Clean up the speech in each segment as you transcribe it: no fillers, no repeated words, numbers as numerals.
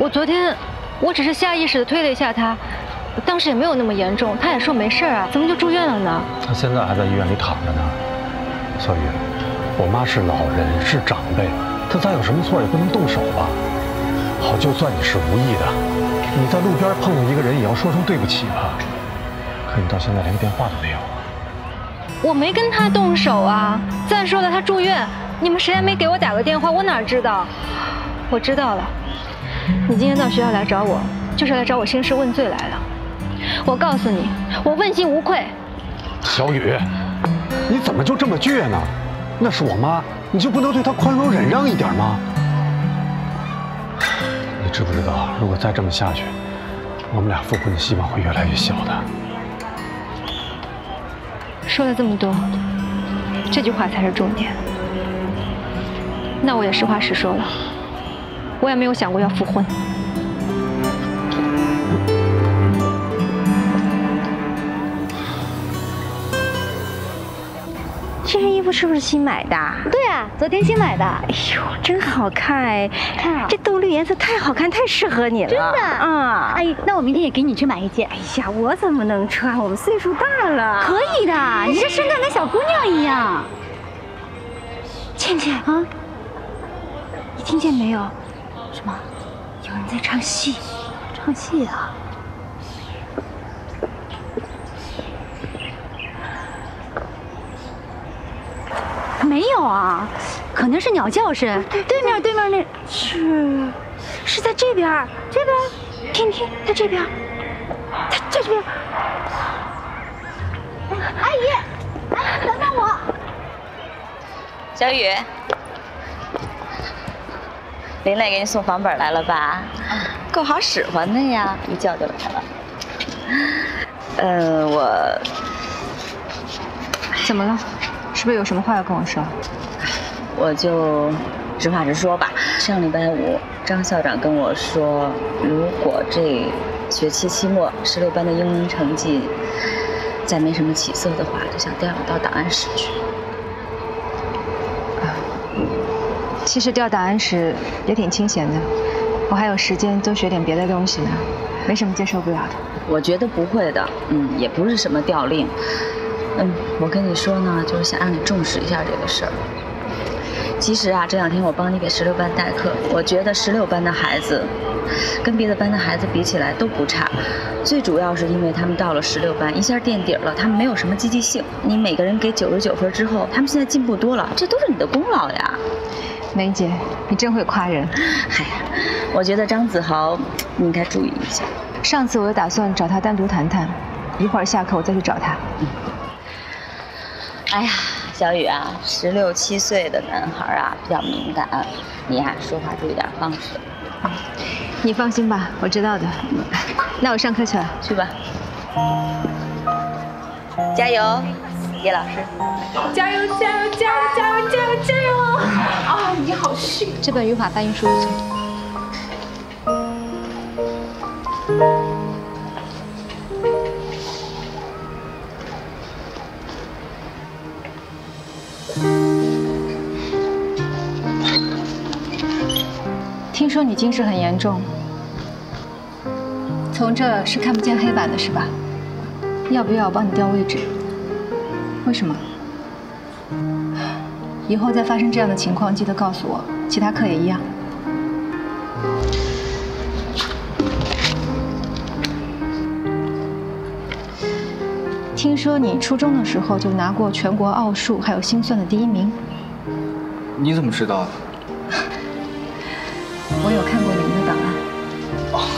我昨天我只是下意识的推了一下他，当时也没有那么严重，他也说没事啊，怎么就住院了呢？他现在还在医院里躺着呢。小雨，我妈是老人，是长辈，她再有什么错也不能动手吧？好，就算你是无意的，你在路边碰到一个人也要说声对不起吧？可你到现在连个电话都没有啊！我没跟他动手啊！再说了，他住院，你们谁也没给我打个电话，我哪知道？我知道了，你今天到学校来找我，就是来找我兴师问罪来了。我告诉你，我问心无愧。小雨，你怎么就这么倔呢？那是我妈，你就不能对她宽容忍让一点吗？你知不知道，如果再这么下去，我们俩复婚的希望会越来越小的。说了这么多，这句话才是重点。那我也实话实说了，我也没有想过要复婚。这身衣服是不是新买的？对啊，昨天新买的。哎呦，真好看哎！看啊，这豆绿颜色太好看，太适合你了。真的啊！哎，那我明天也给你去买一件。哎呀，我怎么能穿？我们岁数大了。可以的，你这身段跟小姑娘一样。倩倩啊，你听见没有？什么？有人在唱戏？唱戏啊！没有啊，可能是鸟叫声。对面那是在这边，听，在这边，在这边。阿姨，来等等我。小雨，林磊给你送房本来了吧？够好使唤的呀，一叫就来了。我怎么了？是不是有什么话要跟我说？我就直话直说吧。上礼拜五，张校长跟我说，如果这学期期末16班的英文成绩再没什么起色的话，就想调我到档案室去。其实调档案室也挺清闲的，我还有时间多学点别的东西呢，没什么接受不了的。我觉得不会的，也不是什么调令。我跟你说呢，就是想让你重视一下这个事儿。其实啊，这两天我帮你给16班代课，我觉得16班的孩子跟别的班的孩子比起来都不差，最主要是因为他们到了16班一下垫底了，他们没有什么积极性。你每个人给99分之后，他们现在进步多了，这都是你的功劳呀。梅姐，你真会夸人。哎呀，我觉得张子豪你应该注意一下。上次我有打算找他单独谈谈，一会儿下课我再去找他。哎呀，小雨啊，16、17岁的男孩啊，比较敏感，你呀说话注意点方式。你放心吧，我知道的。那我上课去了，去吧。加油，叶老师！加油，加油，加油，加油，加油，加油！啊，你好逊！这本语法翻译书一组。听说你近视很严重，从这是看不见黑板的是吧？要不要我帮你调位置？为什么？以后再发生这样的情况，记得告诉我，其他课也一样。听说你初中的时候就拿过全国奥数还有心算的第1名，你怎么知道的？我有看过你们的档案。哦，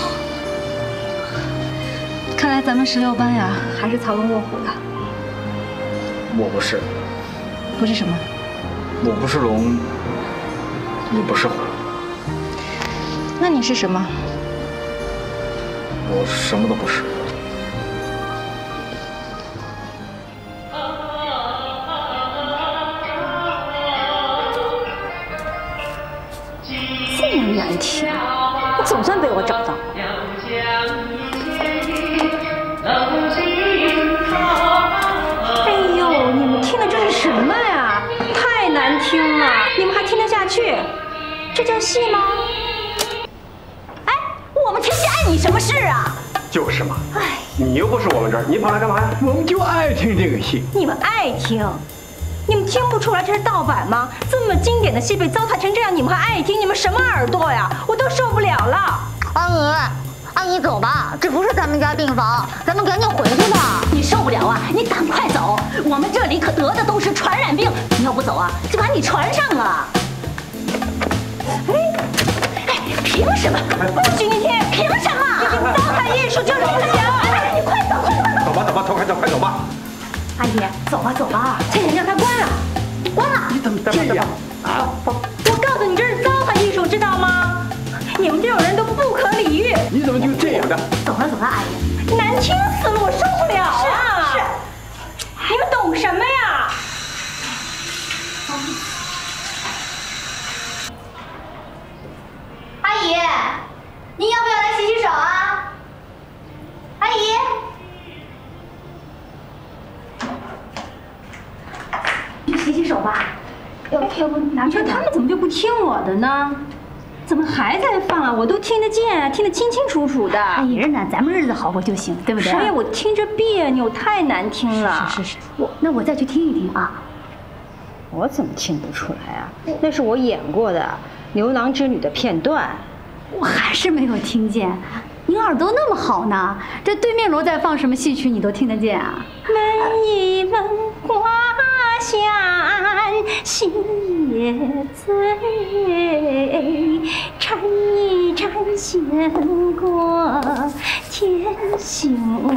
看来咱们16班呀，还是藏龙卧虎了。我不是。不是什么？我不是龙，也不是虎。那你是什么？我什么都不是。难题，你总算被我找到。哎呦，你们听的这是什么呀？太难听了，你们还听得下去？这叫戏吗？哎，我们天天碍你什么事啊？就是嘛，哎，你又不是我们这儿，你跑来干嘛呀？我们就爱听这个戏。你们爱听？你们听不出来这是盗版吗？这么经典的戏被糟蹋成这样，你们还爱听？你们什么耳朵呀？我都受不了了。安妮走吧，这不是咱们家病房，咱们赶紧回去吧。你受不了啊？你赶快走，我们这里可得的都是传染病，你要不走啊，就把你传上啊。哎，凭什么？不许你听！凭什么？你们糟蹋艺术就是不行！哎，你快走，快走！走吧，走吧，走，快走，快走吧。阿姨，走吧，走吧，这人让他关了，关了！你怎么这样啊？我告诉你，这是糟蹋艺术，知道吗？你们这种人都不可理喻！你怎么就这样的？走了，走了，阿姨，难听死了，我受不了啊！是啊，是，你们懂什么呀？阿姨，您要不要来洗洗手啊？阿姨，你洗洗手吧。要不拿出来？你说他们怎么就不听我的呢？怎么还在放啊？我都听得见，听得清清楚楚的。哎呀，呢，咱们日子好过就行，对不对？所以我听着别扭，太难听了。是，我再去听一听啊。我怎么听不出来啊？那是我演过的。牛郎织女的片段，我还是没有听见。您耳朵那么好呢，这对面楼在放什么戏曲，你都听得见啊？问一问瓜香细叶醉，缠一缠弦过天行我。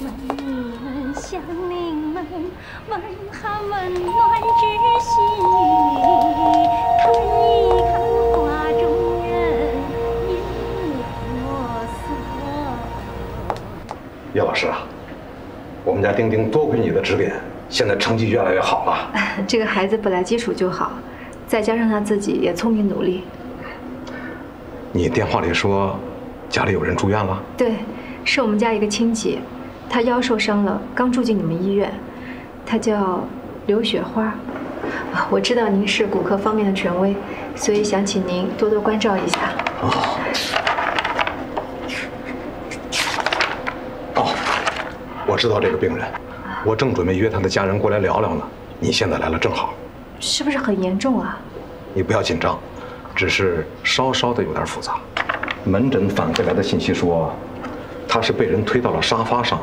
问一问香菱们，问寒问暖之心。看一看画中人，面若色。叶老师啊，我们家丁丁多亏你的指点，现在成绩越来越好了。这个孩子本来基础就好，再加上他自己也聪明努力。你电话里说家里有人住院了？对，是我们家一个亲戚，他腰受伤了，刚住进你们医院。他叫刘雪花。我知道您是骨科方面的权威，所以想请您多多关照一下。哦，我知道这个病人，我正准备约他的家人过来聊聊呢。你现在来了正好。是不是很严重啊？你不要紧张，只是稍稍的有点复杂。门诊反馈来的信息说，他是被人推到了沙发上，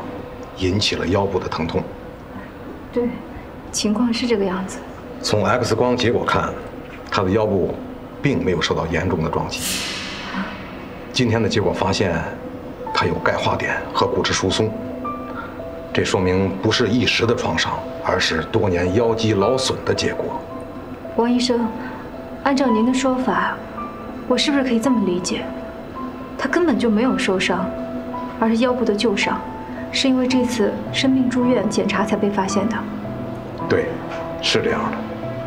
引起了腰部的疼痛。对，情况是这个样子。从 X 光结果看，他的腰部并没有受到严重的撞击。今天的结果发现，他有钙化点和骨质疏松，这说明不是一时的创伤，而是多年腰肌劳损的结果。王医生，按照您的说法，我是不是可以这么理解？他根本就没有受伤，而是腰部的旧伤，是因为这次生病住院检查才被发现的。对，是这样的。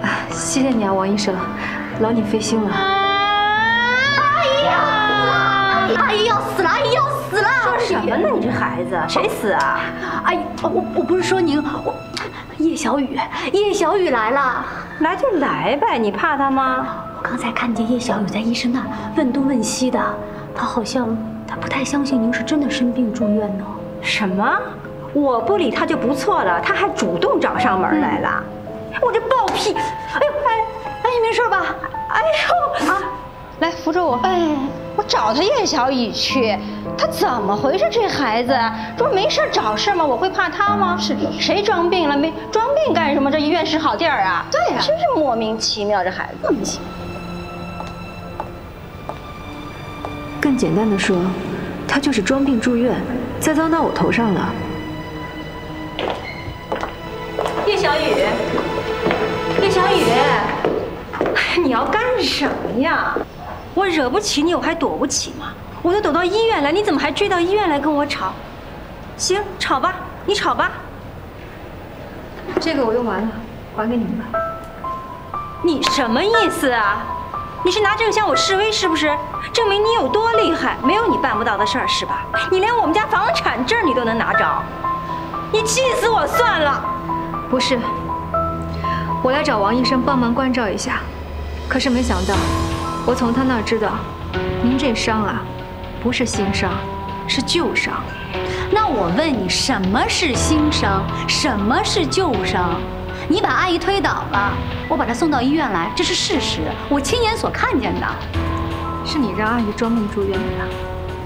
啊，谢谢你啊，王医生，劳你费心了。阿姨呀！阿姨要死了！阿姨要死了！说什么呢？你这孩子，谁死啊？阿姨，我不是说您，我叶小雨来了。来就来呗，你怕他吗？我刚才看见叶小雨在医生那儿问东问西的，他好像。他不太相信您是真的生病住院呢。什么？我不理他就不错了，他还主动找上门来了。我这暴脾，哎呦，哎，你没事吧？哎呦啊！来扶着我。哎，我找他叶小雨去，他怎么回事？这孩子，这不没事找事吗？我会怕他吗？是，谁装病了？没装病干什么？这医院是好地儿啊。对呀，真是莫名其妙，这孩子。莫名其妙。更简单的说，他就是装病住院，栽赃到我头上了。叶小雨，叶小雨，你要干什么呀？我惹不起你，我还躲不起吗？我都躲到医院来，你怎么还追到医院来跟我吵？行，吵吧，你吵吧。这个我用完了，还给你们吧。你什么意思啊？你是拿这个向我示威是不是？证明你有多厉害，没有你办不到的事儿是吧？你连我们家房产证你都能拿着，你气死我算了。不是，我来找王医生帮忙关照一下，可是没想到，我从他那儿知道，您这伤啊，不是新伤，是旧伤。那我问你，什么是新伤，什么是旧伤？你把阿姨推倒了，我把她送到医院来，这是事实，我亲眼所看见的。是你让阿姨装病住院的吧？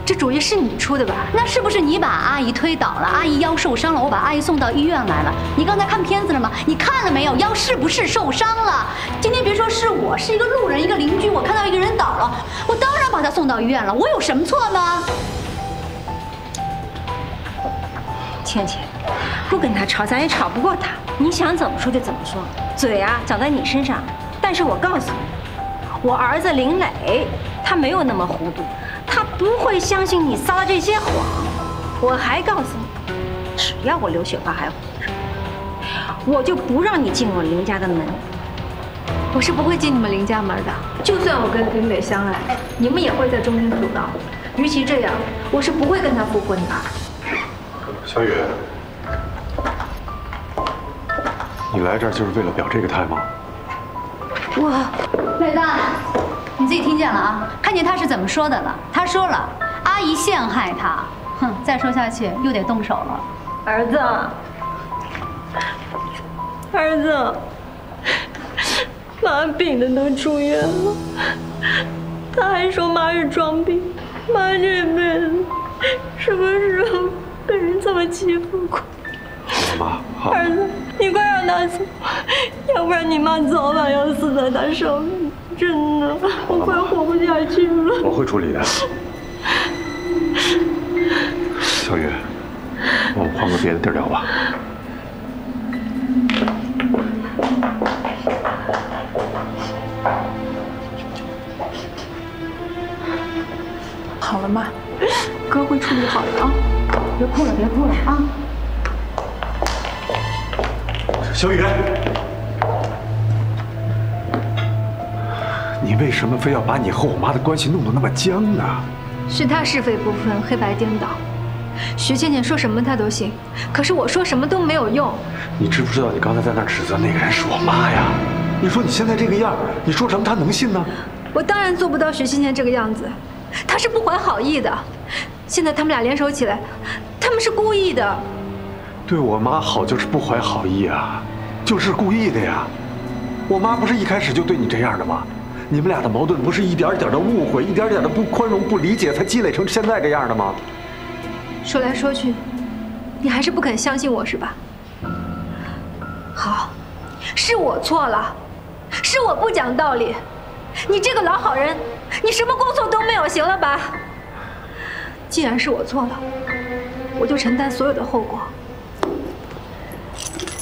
这主意是你出的吧？那是不是你把阿姨推倒了？阿姨腰受伤了，我把阿姨送到医院来了。你刚才看片子了吗？你看了没有？腰是不是受伤了？今天别说是我，是一个路人，一个邻居，我看到一个人倒了，我当然把他送到医院了。我有什么错呢？倩倩，不跟他吵，咱也吵不过他。你想怎么说就怎么说，嘴啊长在你身上。但是我告诉你，我儿子林磊，他没有那么糊涂。 他不会相信你撒的这些谎，我还告诉你，只要我刘雪华还活着，我就不让你进我林家的门。我是不会进你们林家门的。就算我跟林磊相爱，你们也会在中间阻挠。与其这样，我是不会跟他复婚的。小雨，你来这儿就是为了表这个态吗？我，磊子。 你自己听见了啊？看见他是怎么说的了？他说了，阿姨陷害他。哼，再说下去又得动手了。儿子，儿子，妈病的都住院了，他还说妈是装病。妈这辈子什么时候被人这么欺负过？妈，儿子，你快让他走，要不然你妈早晚要死在他手里。 真的，我快活不下去了。我会处理的，小雨，我们换个别的地儿聊吧。好了，妈，哥会处理好的啊，别哭了，别哭了啊。小雨。 你为什么非要把你和我妈的关系弄得那么僵呢？是她是非不分，黑白颠倒。徐倩倩说什么她都信，可是我说什么都没有用。你知不知道你刚才在那指责那个人是我妈呀？你说你现在这个样，你说什么她能信呢？我当然做不到徐倩倩这个样子，她是不怀好意的。现在他们俩联手起来，他们是故意的。对我妈好就是不怀好意啊，就是故意的呀。我妈不是一开始就对你这样的吗？ 你们俩的矛盾不是一点点的误会，一点点的不宽容、不理解，才积累成现在这样的吗？说来说去，你还是不肯相信我是吧？好，是我错了，是我不讲道理。你这个老好人，你什么过错都没有，行了吧？既然是我错了，我就承担所有的后果。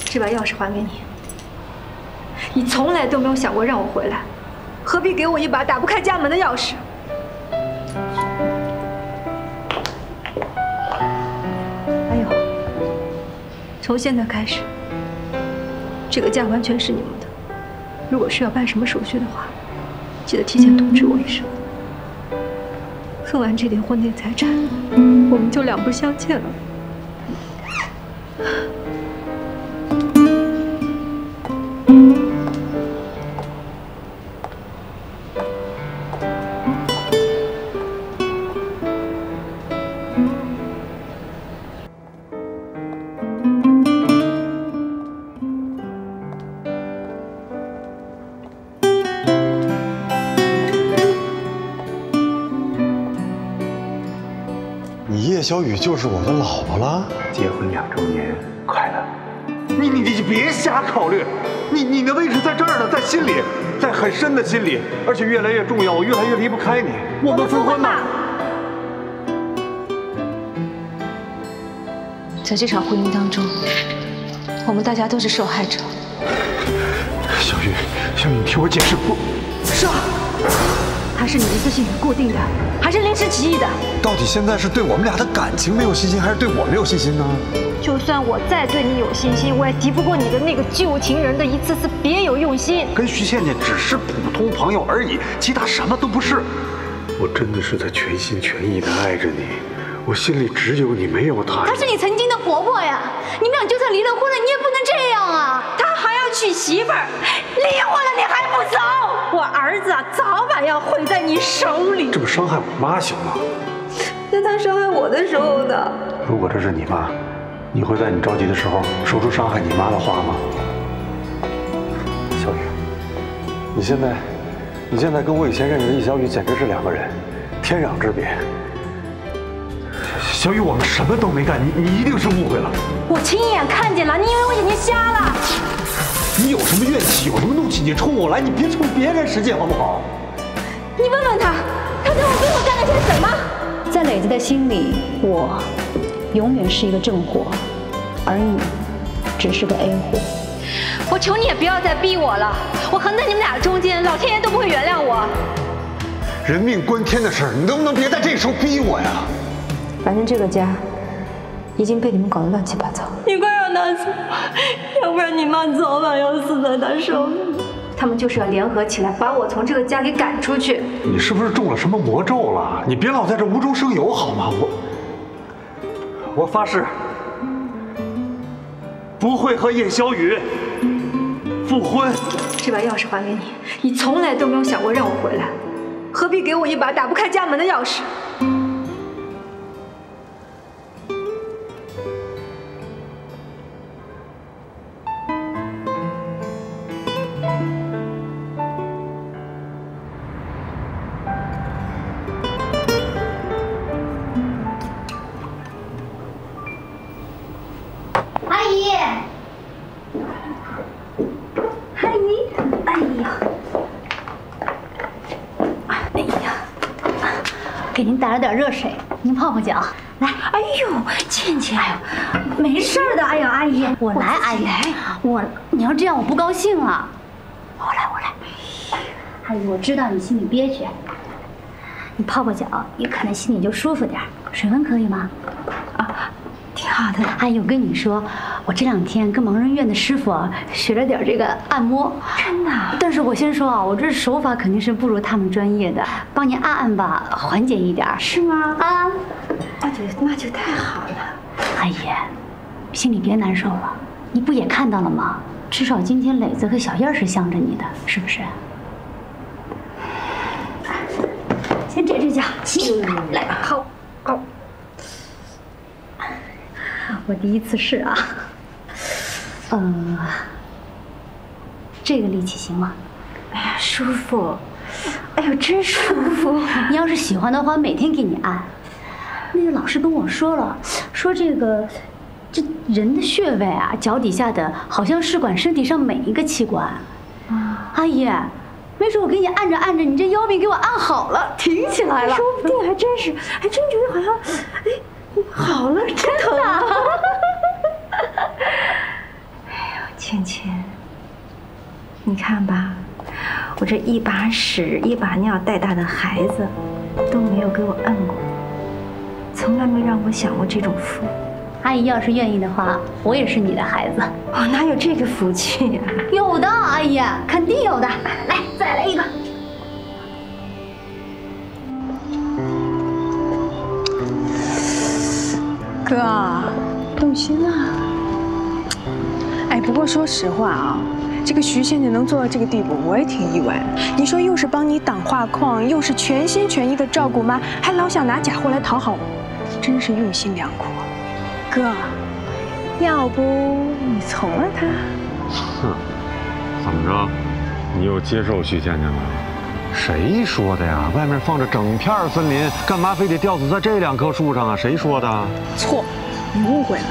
这把钥匙还给你，你从来都没有想过让我回来。 何必给我一把打不开家门的钥匙？还有，从现在开始，这个家完全是你们的。如果是要办什么手续的话，记得提前通知我一声。分完这点婚内财产，我们就两不相欠了。 小雨就是我的老婆了，结婚2周年快乐！你别瞎考虑，你的位置在这儿呢，在心里，在很深的心里，而且越来越重要，我越来越离不开你。我们复婚吧！在这场婚姻当中，我们大家都是受害者。小雨，你听我解释不？说。 还是你一次性固定的，还是临时起意的？到底现在是对我们俩的感情没有信心，还是对我没有信心呢？就算我再对你有信心，我也敌不过你的那个旧情人的一次次别有用心。跟徐倩倩只是普通朋友而已，其他什么都不是。我真的是在全心全意的爱着你，我心里只有你，没有她。她是你曾经的婆婆呀，你们俩就算离了婚了，你也不能这样啊！她还要娶媳妇儿，离婚了你还不走？我儿子啊，早晚。爸要毁在你手里。这不伤害我妈行吗？那他伤害我的时候呢？如果这是你妈，你会在你着急的时候说出伤害你妈的话吗？小雨，你现在跟我以前认识的易小雨简直是两个人，天壤之别。 小雨，我们什么都没干，你一定是误会了。我亲眼看见了，你以为我眼睛瞎了？你有什么怨气，有什么怒气，你冲我来，你别冲别人使劲，好不好？你问问他，他在我背后干了些什么？在磊子的心里，我永远是一个正货，而你只是个 A 货。我求你也不要再逼我了，我横在你们俩中间，老天爷都不会原谅我。人命关天的事，你能不能别在这时候逼我呀？ 反正这个家已经被你们搞得乱七八糟。你快让他死，要不然你妈早晚要死在他手里。他们就是要联合起来把我从这个家给赶出去。你是不是中了什么魔咒了？你别老在这无中生有好吗？我发誓，不会和叶小雨复婚。这把钥匙还给你，你从来都没有想过让我回来，何必给我一把打不开家门的钥匙？ 给您打了点热水，您泡泡脚。来，哎呦，倩倩，哎呦，没事的。哎呦，阿姨，我来，阿姨，你要这样我不高兴了。我来。阿姨，我知道你心里憋屈，你泡泡脚，你可能心里就舒服点。水温可以吗？啊，挺好的。阿姨，我跟你说，我这两天跟盲人院的师傅学了点这个按摩，真的。但是我先说啊，我这手法肯定是不如他们专业的。 帮你按按吧，缓解一点，是吗？啊，那就太好了。阿姨，心里别难受了，你不也看到了吗？至少今天磊子和小燕是向着你的，是不是？先这只脚，起来，好，好。我第一次试啊，这个力气行吗？哎呀，舒服。 哎呦，真舒服！你要是喜欢的话，每天给你按。那个老师跟我说了，说这人的穴位啊，脚底下的好像是管身体上每一个器官。啊，阿姨，没准我给你按着，你这腰病给我按好了，挺起来了。说不定还真是，还真觉得好像，哎，好了，真疼了。哎呦，倩倩，你看吧。 我这一把屎一把尿带大的孩子，都没有给我按过，从来没让我享过这种福。阿姨要是愿意的话，我也是你的孩子。我哪有这个福气呀？有的，阿姨肯定有的。来，再来一个。哥，动心了。哎，不过说实话啊。 这个徐倩倩能做到这个地步，我也挺意外。你说又是帮你挡画框，又是全心全意的照顾妈，还老想拿假货来讨好我，真是用心良苦。哥，要不你从了她？哼，怎么着？你又接受徐倩倩了？谁说的呀？外面放着整片森林，干嘛非得吊死在这两棵树上啊？谁说的？错，你误会了。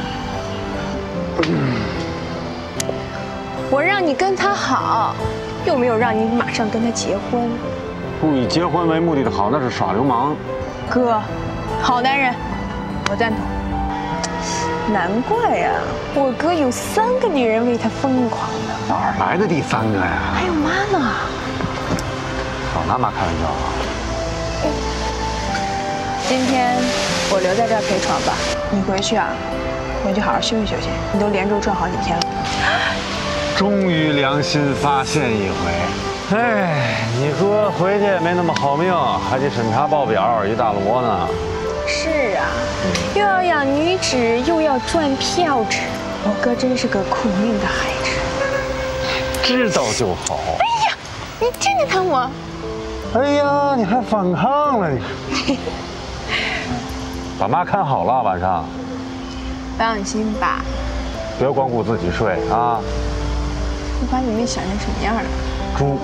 我让你跟他好，又没有让你马上跟他结婚。不以结婚为目的的好，那是耍流氓。哥，好男人，我赞同。难怪呀，我哥有3个女人为他疯狂呢。哪儿来的第3个呀？还有妈呢。少拿妈开玩笑啊！今天我留在这儿陪床吧，你回去啊，回去好好休息休息。你都连轴转好几天了。 终于良心发现一回，哎，你说回去也没那么好命，还得审查报表，一大摞呢。是啊，又要养女子，又要赚票子，我哥真是个苦命的孩子。知道就好。哎呀，你真的疼我？哎呀，你还反抗了你！爸妈看好了，晚上。放心吧。别光顾自己睡啊！你把你妹想成什么样了？猪。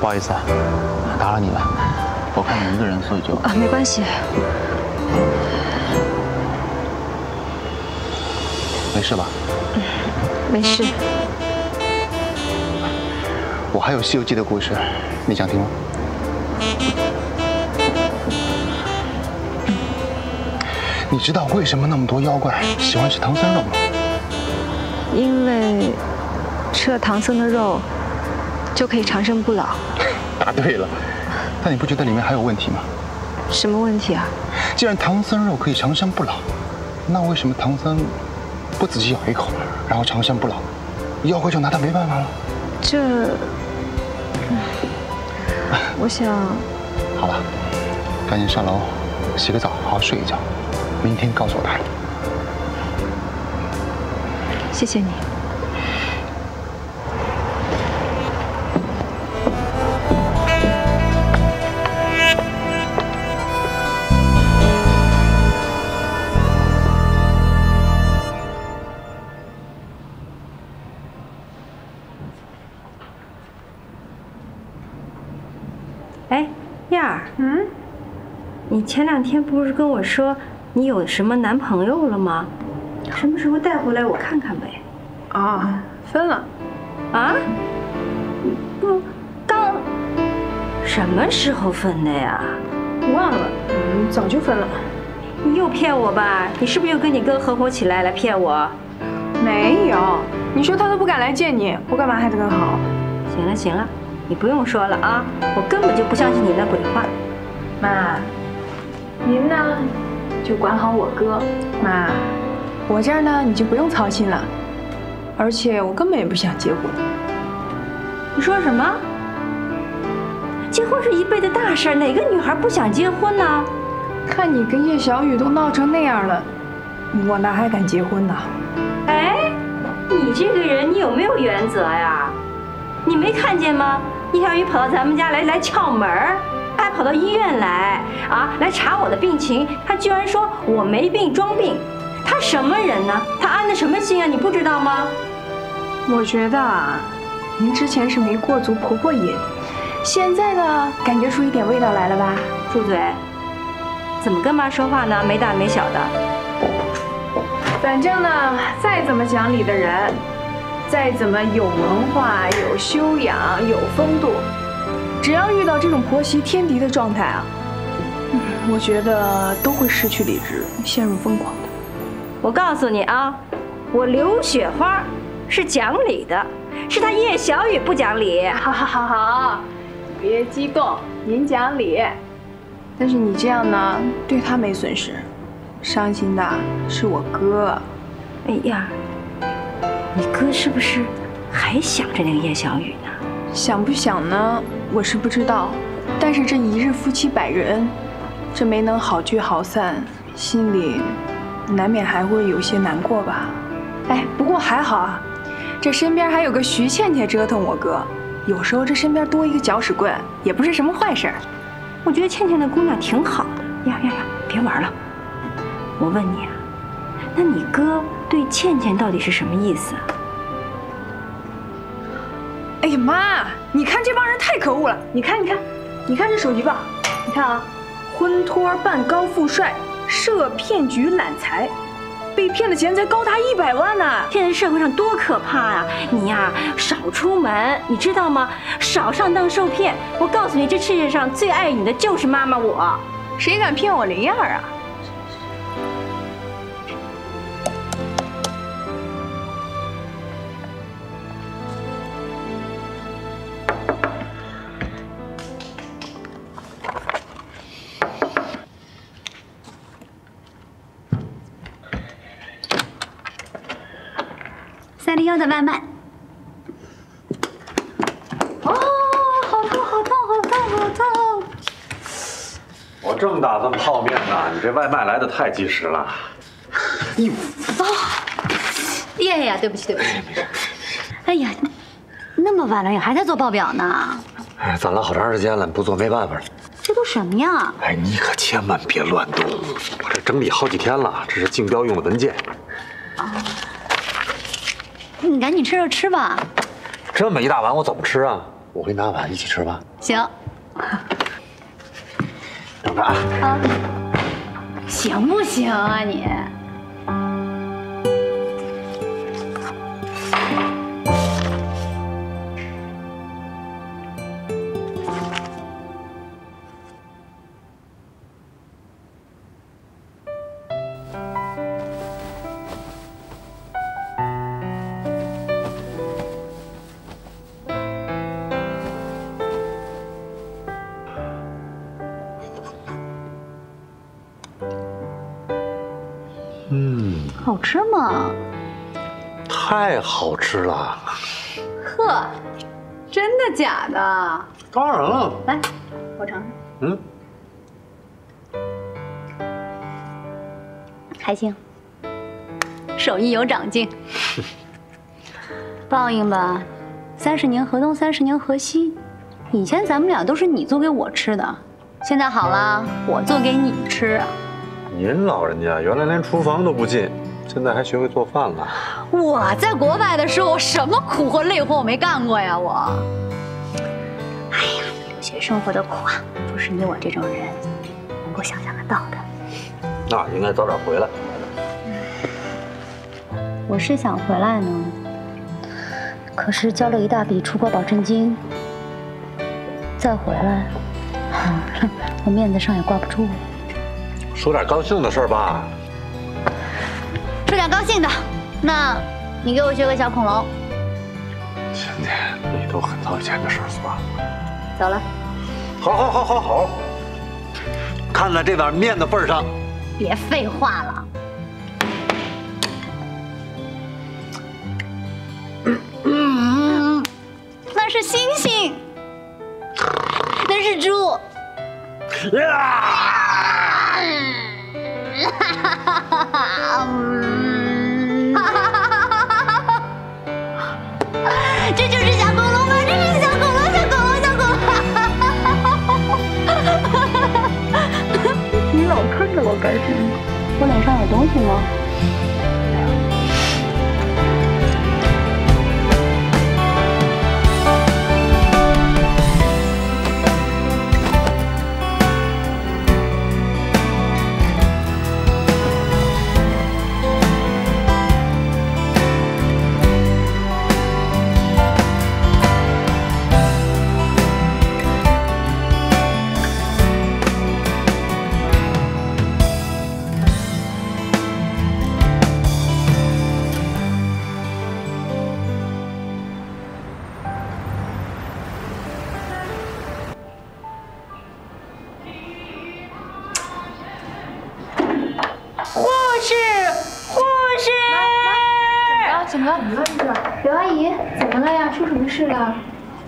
不好意思啊，打扰你了。我看你一个人，所以就……啊，没关系。没事吧？嗯，没事。我还有《西游记》的故事，你想听吗？你知道为什么那么多妖怪喜欢吃唐僧肉吗？因为吃了唐僧的肉就可以长生不老。答对了，但你不觉得里面还有问题吗？什么问题啊？既然唐僧肉可以长生不老，那为什么唐僧不仔细咬一口，然后长生不老，妖怪就拿他没办法了？这……我想……好了，赶紧上楼洗个澡，好好睡一觉，明天告诉我答案。谢谢你。你前两天不是跟我说你有什么男朋友了吗？什么时候带回来我看看呗？啊，分了。啊？不，刚什么时候分的呀？忘了，早就分了。你又骗我吧？你是不是又跟你哥合伙起来骗我？没有，你说他都不敢来见你，我干嘛还得跟好？行了行了，你不用说了啊，我根本就不相信你的鬼话。妈。您呢，就管好我哥。妈，我这儿呢，你就不用操心了。而且我根本也不想结婚。你说什么？结婚是一辈子大事，哪个女孩不想结婚呢？看你跟叶小雨都闹成那样了，我哪还敢结婚呢？哎，你这个人，你有没有原则呀？你没看见吗？叶小雨跑到咱们家来撬门儿。还跑到医院来啊，来查我的病情。他居然说我没病，装病。他什么人呢？他安的什么心啊？你不知道吗？我觉得啊，您之前是没过足婆过瘾，现在呢，感觉出一点味道来了吧？住嘴！怎么跟妈说话呢？没大没小的。反正呢，再怎么讲理的人，再怎么有文化、有修养、有风度。只要遇到这种婆媳天敌的状态啊，我觉得都会失去理智，陷入疯狂的。我告诉你啊，我刘雪花是讲理的，是她叶小雨不讲理。好好好好，别激动，您讲理。但是你这样呢，对她没损失，伤心的是我哥。哎呀，你哥是不是还想着那个叶小雨呢？想不想呢？我是不知道，但是这一日夫妻百日恩，这没能好聚好散，心里难免还会有些难过吧。哎，不过还好啊，这身边还有个徐倩倩折腾我哥，有时候这身边多一个搅屎棍也不是什么坏事。我觉得倩倩的姑娘挺好的呀呀呀！别玩了，我问你啊，那你哥对倩倩到底是什么意思啊？哎呀妈！你看这帮人太可恶了！你看，你看，你看这手机吧！你看啊，婚托办高富帅，涉骗局揽财，被骗的钱才高达100万呢！现在社会上多可怕啊！你呀，少出门，你知道吗？少上当受骗！我告诉你，这世界上最爱你的就是妈妈我！谁敢骗我林燕儿啊？301的外卖。哦，好痛，好痛，好痛，好痛！正打算泡面呢，你这外卖来的太及时了。哟，爹呀，对不起，对不起。没事。哎呀，那么晚了也还在做报表呢。哎，攒了好长时间了，不做没办法了。这都什么呀？哎，你可千万别乱动，我这整理好几天了，这是竞标用的文件。啊，你赶紧趁热吃吧。这么一大碗我怎么吃啊？我给你拿碗一起吃吧。行。 等着啊！啊，行不行啊你？好吃吗？太好吃了！呵，真的假的？当然了。来，我尝尝。嗯，还行，手艺有长进。报应吧，30年河东，30年河西。以前咱们俩都是你做给我吃的，现在好了，我做给你吃。您老人家原来连厨房都不进。 现在还学会做饭了。我在国外的时候，什么苦活累活我没干过呀！我，哎呀，留学生活的苦啊，不是你我这种人能够想象得到的。那应该早点回来。我是想回来呢，可是交了一大笔出国保证金，再回来，我面子上也挂不住。说点高兴的事儿吧。 说点高兴的，那你给我学个小恐龙。今天你都很早以前的事了。走了。好，看在这碗面的份上，别废话了。那是星星，那是猪。这就是小恐龙吗？这是小恐龙！你老看着我干什么？我脸上有东西吗？ 是啊，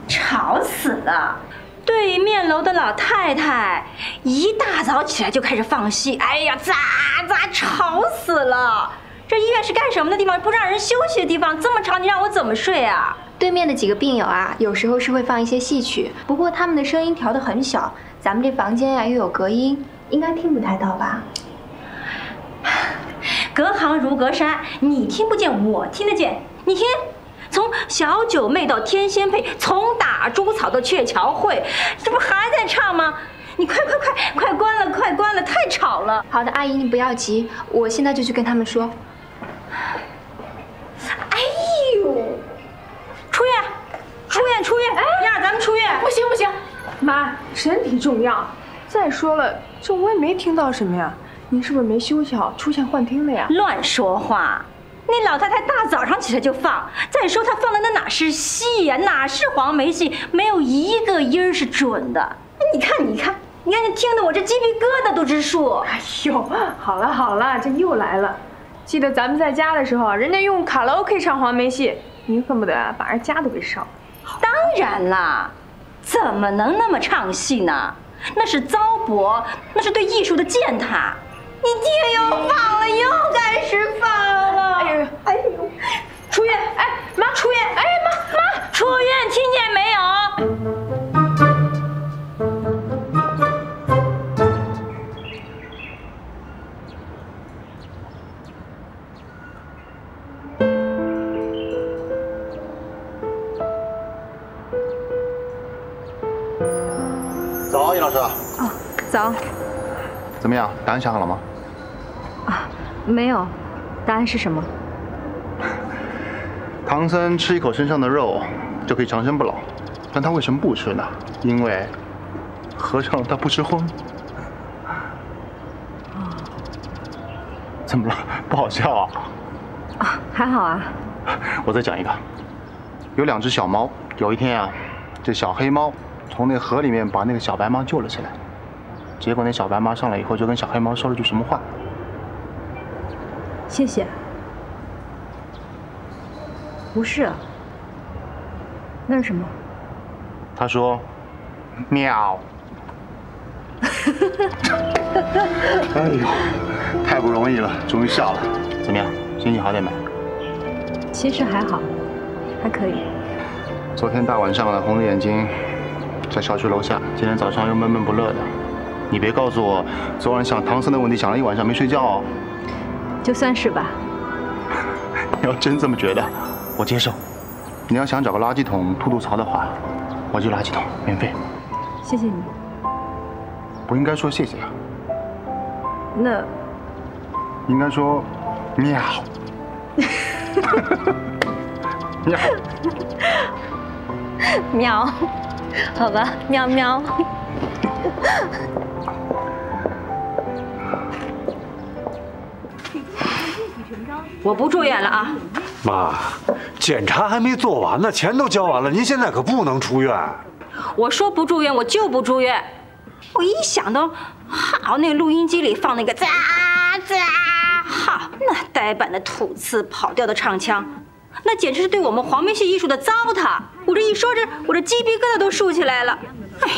吵死了！对面楼的老太太一大早起来就开始放戏，哎呀，咋吵死了！这医院是干什么的地方？不让人休息的地方，这么吵，你让我怎么睡啊？对面的几个病友啊，有时候是会放一些戏曲，不过他们的声音调得很小，咱们这房间呀又有隔音，应该听不太到吧？隔行如隔山，你听不见，我听得见，你听。 从小九妹到天仙配，从打猪草到鹊桥会，这不还在唱吗？你快关了，快关了，太吵了！好的，阿姨你不要急，我现在就去跟他们说。哎呦，出院！哎呀，咱们出院！不行，妈，身体重要。再说了，这我也没听到什么呀，您是不是没休息好，出现幻听了呀？乱说话！ 那老太太大早上起来就放，再说她放的那哪是戏呀，哪是黄梅戏，没有一个音儿是准的。你看，听得我这鸡皮疙瘩都直竖。哎呦，好了，这又来了。记得咱们在家的时候，人家用卡拉 OK 唱黄梅戏，你恨不得把人家都给烧了。当然啦，怎么能那么唱戏呢？那是糟粕，那是对艺术的践踏。你爹又放了，又该吃饭了。哎呦，哎呦，楚月，哎妈，楚月，哎妈，楚月，你听见没有？ 早，尹老师。哦，早。怎么样？答案想好了吗？啊，没有。答案是什么？唐僧吃一口身上的肉就可以长生不老，但他为什么不吃呢？因为和尚他不吃荤。哦。怎么了？不好笑啊？啊，还好啊。我再讲一个。有两只小猫，有一天啊，这小黑猫。 从那河里面把那个小白猫救了起来，结果那小白猫上来以后就跟小黑猫说了句什么话？谢谢。不是，那是什么？他说：“喵。”哎呦，太不容易了，终于笑了。怎么样，心情好点没？其实还好，还可以。昨天大晚上的红着眼睛。 在小区楼下，今天早上又闷闷不乐的。你别告诉我，昨晚想唐僧的问题想了一晚上没睡觉哦。就算是吧。你要真这么觉得，我接受。你要想找个垃圾桶吐吐槽的话，我就垃圾桶，免费。谢谢你。不应该说谢谢啊。那。应该说，喵。喵。喵。 好吧，喵喵。我不住院了啊！妈，检查还没做完呢，钱都交完了，您现在可不能出院。我说不住院，我就不住院。我一想到，好，那录音机里放那个喳喳，好，那呆板的吐字，跑调的唱腔。 那简直是对我们黄梅戏艺术的糟蹋！我这一说这，我这鸡皮疙瘩都竖起来了。哎呦，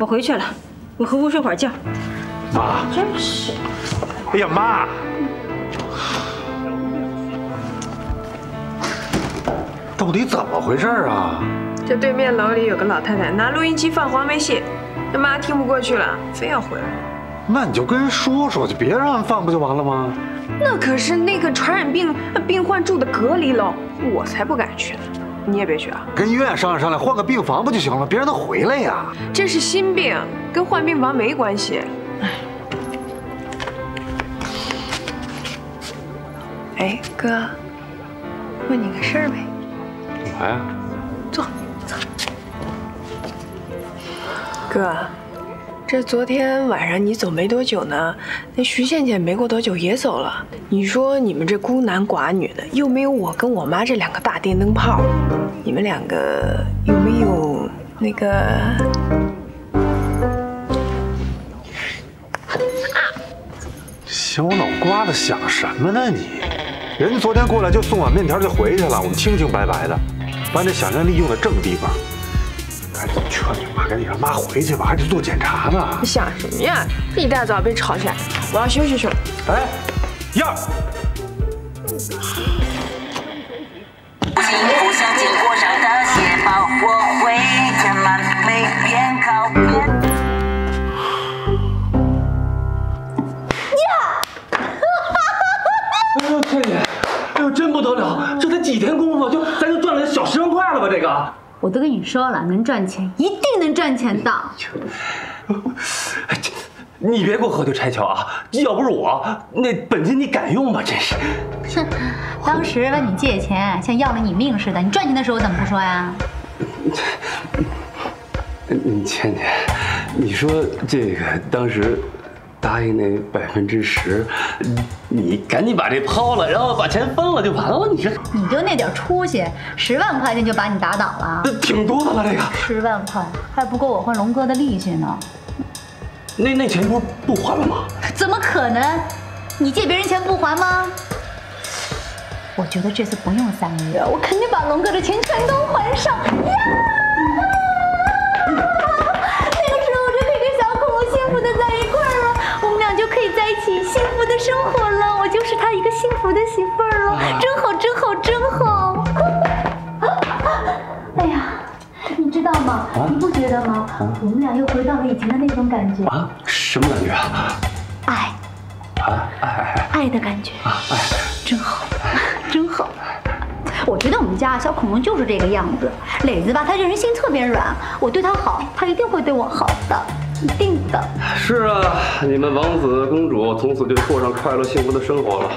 我回去了，我回屋睡会儿觉。妈，真是！哎呀妈！到底怎么回事啊？这对面楼里有个老太太拿录音机放黄梅戏，那妈听不过去了，非要回来。那你就跟人说说，就别让人放不就完了吗？ 那可是那个传染病病患住的隔离楼，我才不敢去呢。你也别去啊！跟医院商量商量，换个病房不就行了？别让他回来呀！这是心病，跟换病房没关系。哎，哥，问你个事儿呗。干嘛呀？坐，坐。哥。 这昨天晚上你走没多久呢，那徐倩倩没过多久也走了。你说你们这孤男寡女的，又没有我跟我妈这两个大电灯泡，你们两个有没有那个？啊！小脑瓜子想什么呢你？人昨天过来就送碗面条就回去了，我们清清白白的，把这想象力用在正地方。 赶紧劝你妈，赶紧让妈回去吧，还得做检查呢。你想什么呀？一大早被吵起来，我要休息休息。哎，燕儿，请互相紧裹上的鞋包，我会填满每片靠边。 我都跟你说了，能赚钱一定能赚钱的。你别给我喝对拆桥啊！要不是我，那本金你敢用吗？真是。哼，当时问你借钱，像要了你命似的。你赚钱的时候怎么不说呀？倩倩，你说这个当时答应那10%，你赶紧把这抛了，然后把钱分了就完了。你说，你就那点出息，10万块钱就把你打倒了，挺多的了这个。10万块还不够我换龙哥的利息呢。那钱不是不还了吗？怎么可能？你借别人钱不还吗？我觉得这次不用3个月，我肯定把龙哥的钱全都还上。呀！那个时候我真可以。道吗？我们俩又回到了以前的那种感觉啊！什么感觉啊？爱啊，爱的感觉啊，爱真好，真好。我觉得我们家小恐龙就是这个样子。磊子吧，他这人心特别软，我对他好，他一定会对我好的，一定的。是啊，你们王子公主从此就过上快乐幸福的生活了。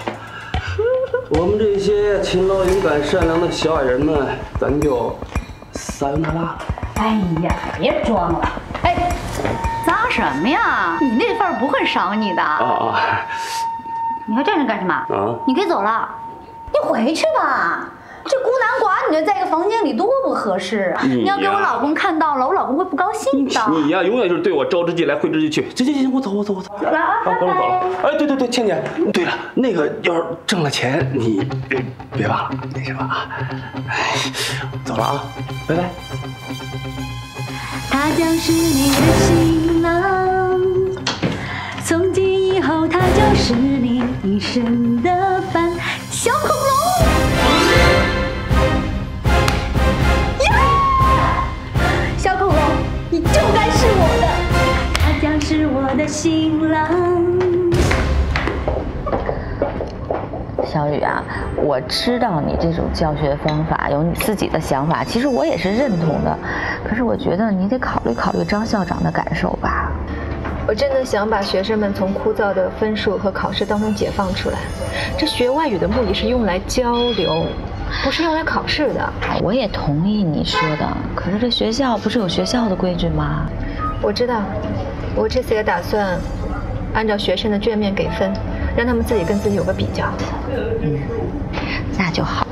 我们这些勤劳、勇敢、善良的小矮人们，咱就撒由那拉。哎呀，别装了！哎，撒什么呀？你那份不会少你的。啊！你还站着干什么？啊！你可以走了，你回去吧。这孤男寡女的在一个房间里多不合适啊！你要给我老公看到了，我老公会不高兴的。你呀，永远就是对我招之即来，挥之即去。行，我走。来啊，我走了。哎，对，倩倩。对了，那个要是挣了钱，你别忘了那什么啊。走了啊，拜拜。他将是你的新郎，从今以后他就是你一生的伴，小恐龙。 小恐龙，你就该是我的，他将是我的新郎。小雨啊，我知道你这种教学方法有你自己的想法，其实我也是认同的。可是我觉得你得考虑考虑张校长的感受吧。我真的想把学生们从枯燥的分数和考试当中解放出来。这学外语的目的是用来交流。 不是用来考试的，我也同意你说的。可是这学校不是有学校的规矩吗？我知道，我这次也打算按照学生的卷面给分，让他们自己跟自己有个比较。嗯，那就好。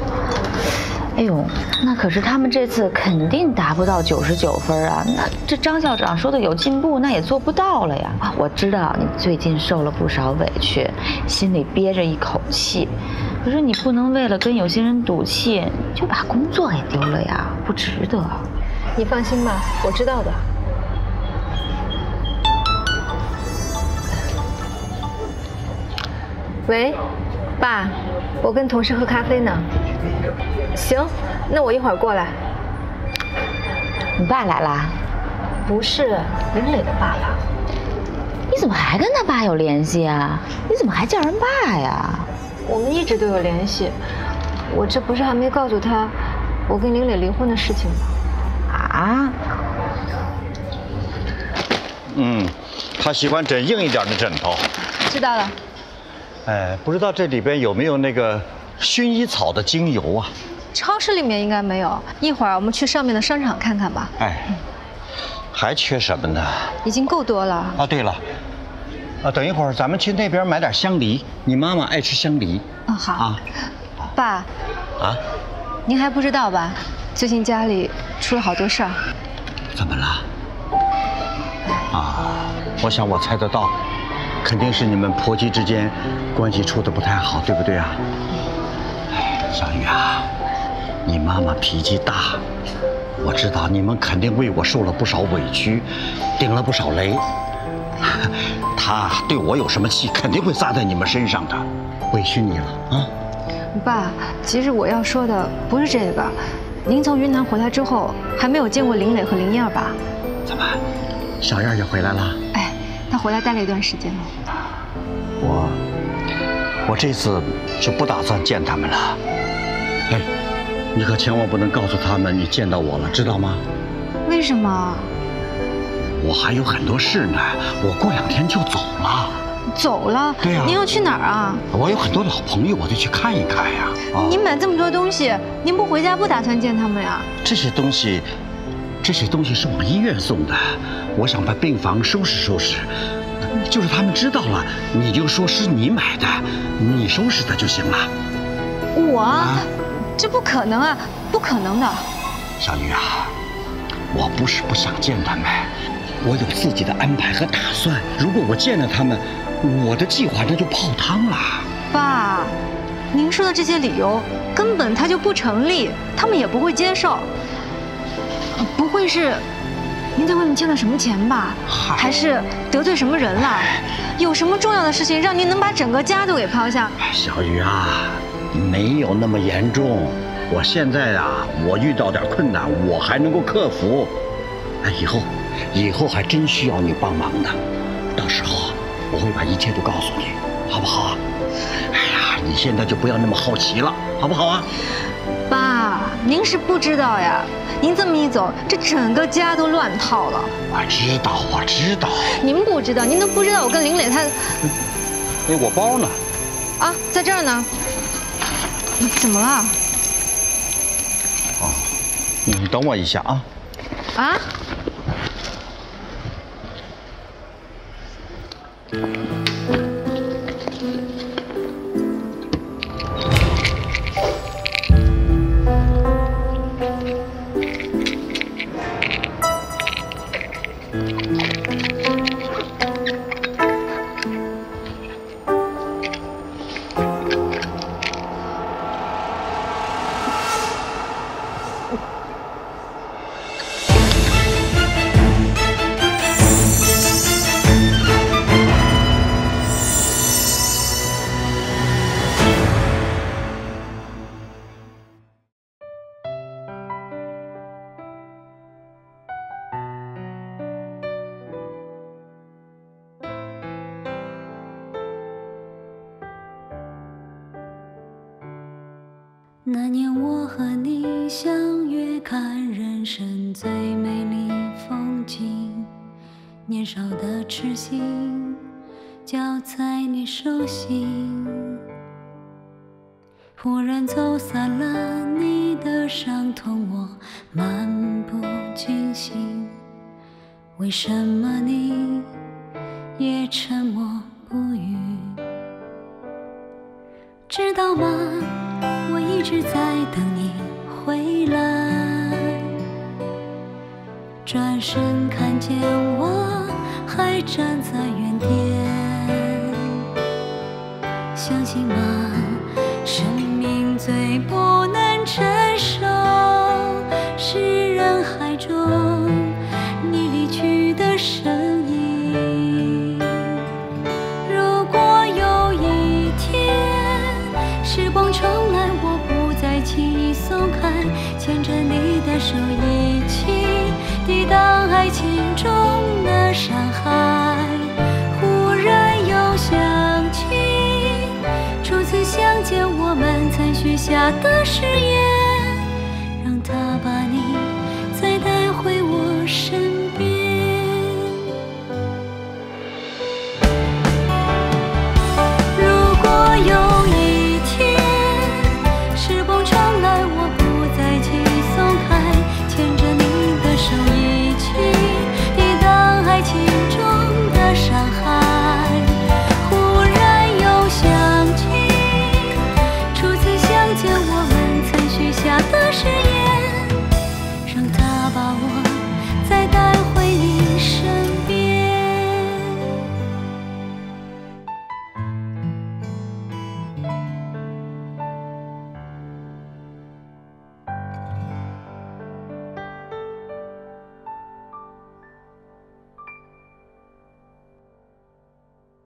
哎呦，那可是他们这次肯定达不到99分啊！那这张校长说的有进步，那也做不到了呀。我知道你最近受了不少委屈，心里憋着一口气。 可是你不能为了跟有些人赌气，就把工作给丢了呀，不值得。你放心吧，我知道的。喂，爸，我跟同事喝咖啡呢。行，那我一会儿过来。你爸来啦？不是，林磊的爸爸。你怎么还跟他爸有联系啊？你怎么还叫人爸呀？ 我们一直都有联系，我这不是还没告诉他我跟林磊离婚的事情吗？啊？嗯，他喜欢枕硬一点的枕头。知道了。哎，不知道这里边有没有那个薰衣草的精油啊？超市里面应该没有，一会儿我们去上面的商场看看吧。哎，还缺什么呢？已经够多了。啊，对了。 啊，等一会儿咱们去那边买点香梨，你妈妈爱吃香梨。嗯，好啊，爸。啊，您还不知道吧？最近家里出了好多事儿。怎么了？啊，我想我猜得到，肯定是你们婆媳之间关系处得不太好，对不对啊？小雨啊，你妈妈脾气大，我知道你们肯定为我受了不少委屈，顶了不少雷。 他对我有什么气，肯定会撒在你们身上的，委屈你了啊！爸，其实我要说的不是这个。您从云南回来之后，还没有见过林磊和林燕吧？怎么，小燕也回来了？哎，她回来待了一段时间了。我这次就不打算见他们了。哎，你可千万不能告诉他们你见到我了，知道吗？为什么？ 我还有很多事呢，我过2天就走了。走了？对呀。您要去哪儿啊？我有很多老朋友，我得去看一看呀。您买这么多东西，您不回家不打算见他们呀？这些东西是往医院送的，我想把病房收拾收拾。就是他们知道了，你就说是你买的，你收拾的就行了。我？这不可能啊，不可能的。小雨啊，我不是不想见他们。 我有自己的安排和打算，如果我见了他们，我的计划那就泡汤了。爸，您说的这些理由根本它就不成立，他们也不会接受。不会是您在外面欠了什么钱吧？还是得罪什么人了？有什么重要的事情让您能把整个家都给抛下？小雨啊，没有那么严重。我现在啊，我遇到点困难，我还能够克服。哎，以后。以后还真需要你帮忙呢。到时候我会把一切都告诉你，好不好啊？哎呀，你现在就不要那么好奇了，好不好啊？爸，您是不知道呀，您这么一走，这整个家都乱套了。我知道，我知道。您不知道，您都不知道我跟林磊他……哎，我包呢？啊，在这儿呢。你怎么了？ 你等我一下啊！啊！那年我和你相约看人生最美丽风景，年少的痴心交在你手心。忽然走散了你的伤痛，我漫不经心。为什么你也沉默不语？知道吗？ 我一直在等你回来，转身看见我还站在原点，相信吗？生命最不能承受是人海中你离去的身影。 时光重来，我不再轻易松开，牵着你的手，一起抵挡爱情中的伤害。忽然又想起，初次相见我们曾许下的誓言。